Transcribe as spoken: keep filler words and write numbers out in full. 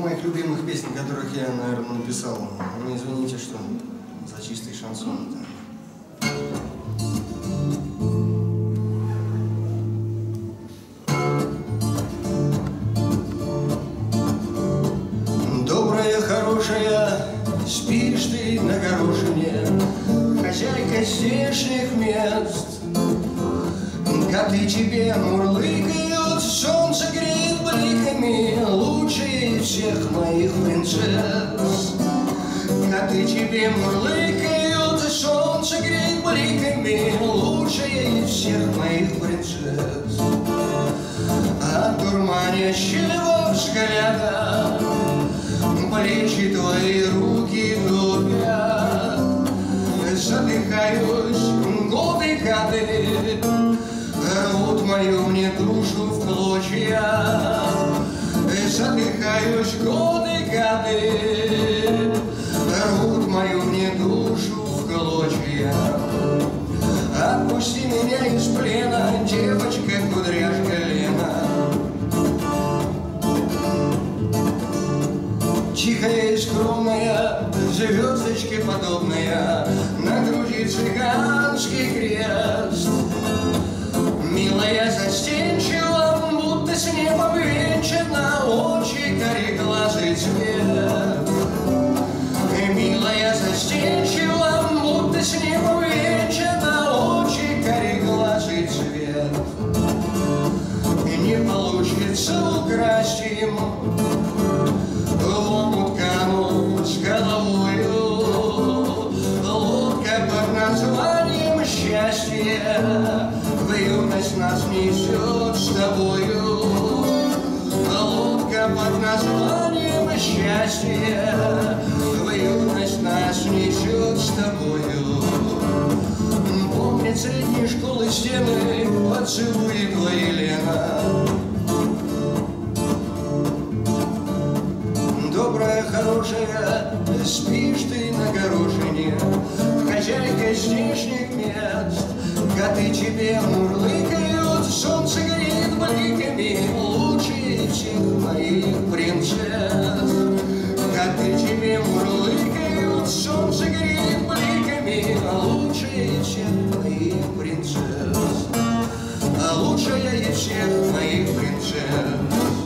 моих любимых песен, которых я, наверное, написал. Ну, извините, что за чистый шансон. Добрая, хорошая, спишь ты на горошине, хозяйка здешних мест. Коты тебе мурлыкают, солнце греет бликами лучшие всех моих принцесс. Коты тебе мурлыкают, солнце греет бликами лучшие всех моих принцесс. От дурманящего взгляда плечи твои руки тупят, задыхаюсь, годы годы рвут мою мне душу в клочья. Задыхаюсь, годы годы рвут мою мне душу в клочья. Отпусти меня из плена, девочка кудряшка Лена. Тихая и скромная, звездочке подобная, на груди цыганский крест. Милая застенчива, будто с неба венчана, очи кореглазый цвет. Милая застенчива, будто с неба венчана, очи кореглазый цвет. И не получится украсть им лодку ткану с головою, лодка под названием счастье. Юность нас несет с тобою, лодка под названием счастье. Юность нас несет с тобою. Помнит средней школы стены, поцелуи твои, Лена. Добрая, хорошая, спишь ты на горошине, хозяйка здешних мест. Коты тебе мурлыкают, солнце горит бликами лучшие всех моих принцесс. Коты тебе мурлыкают, солнце горит бликами лучшие всех моих принцесс. Лучшая из всех моих принцесс.